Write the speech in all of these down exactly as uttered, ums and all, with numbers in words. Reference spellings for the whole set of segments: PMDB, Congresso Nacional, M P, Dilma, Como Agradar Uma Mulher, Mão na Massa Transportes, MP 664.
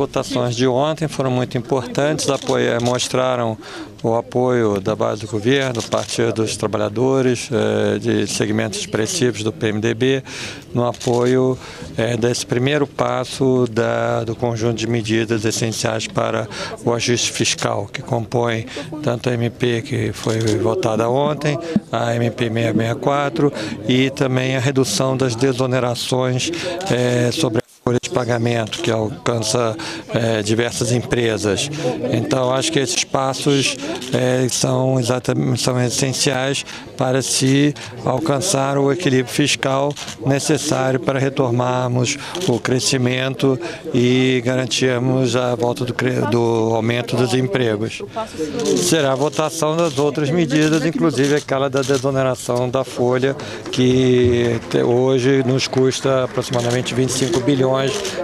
votações de ontem foram muito importantes, apoio, mostraram o apoio da base do governo, Partido dos Trabalhadores, de segmentos expressivos do P M D B, no apoio desse primeiro passo da, do conjunto de medidas essenciais para o ajuste fiscal, que compõe tanto a M P que foi votada ontem, a M P seiscentos e sessenta e quatro e também a redução das desonerações é, sobre a folha de pagamento que alcança é, diversas empresas. Então, acho que esses passos é, são, exatamente, são essenciais para se alcançar o equilíbrio fiscal necessário para retomarmos o crescimento e garantirmos a volta do, do aumento dos empregos. Será a votação das outras medidas, inclusive aquela da desoneração da folha, que hoje nos custa aproximadamente vinte e cinco bilhões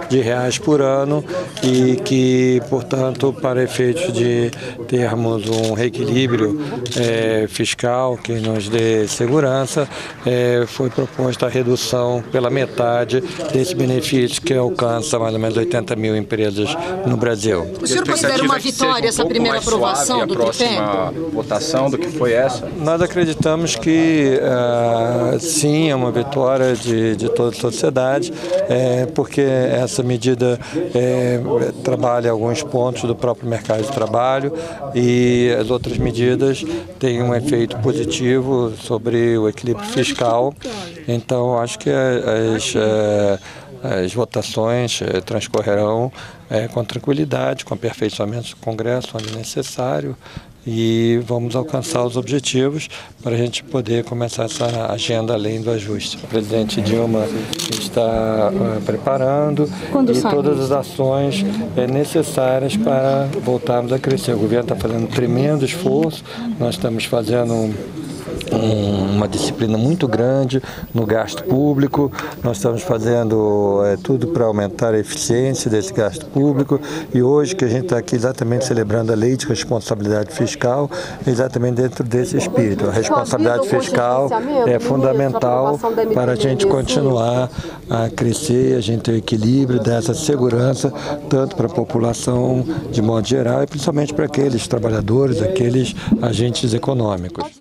de reais por ano e que, portanto, para efeitos de termos um reequilíbrio é, fiscal que nos dê segurança, é, foi proposta a redução pela metade desse benefício que alcança mais ou menos oitenta mil empresas no Brasil. O senhor considera uma vitória essa primeira aprovação do T P M? A votação do que foi essa? Nós acreditamos que ah, sim, é uma vitória de, de toda a sociedade, é, porque que essa medida é, trabalha alguns pontos do próprio mercado de trabalho e as outras medidas têm um efeito positivo sobre o equilíbrio fiscal. Então, acho que as, as votações transcorrerão é, com tranquilidade, com aperfeiçoamento do Congresso, onde necessário, e vamos alcançar os objetivos para a gente poder começar essa agenda além do ajuste. A presidente Dilma está uh, preparando Quando e todas as ações uh, necessárias para voltarmos a crescer. O governo está fazendo um tremendo esforço, nós estamos fazendo um uma disciplina muito grande no gasto público, nós estamos fazendo é, tudo para aumentar a eficiência desse gasto público e hoje que a gente está aqui exatamente celebrando a lei de responsabilidade fiscal, exatamente dentro desse espírito. A responsabilidade fiscal é fundamental para a gente continuar a crescer, a gente ter o equilíbrio dessa segurança, tanto para a população de modo geral e principalmente para aqueles trabalhadores, aqueles agentes econômicos.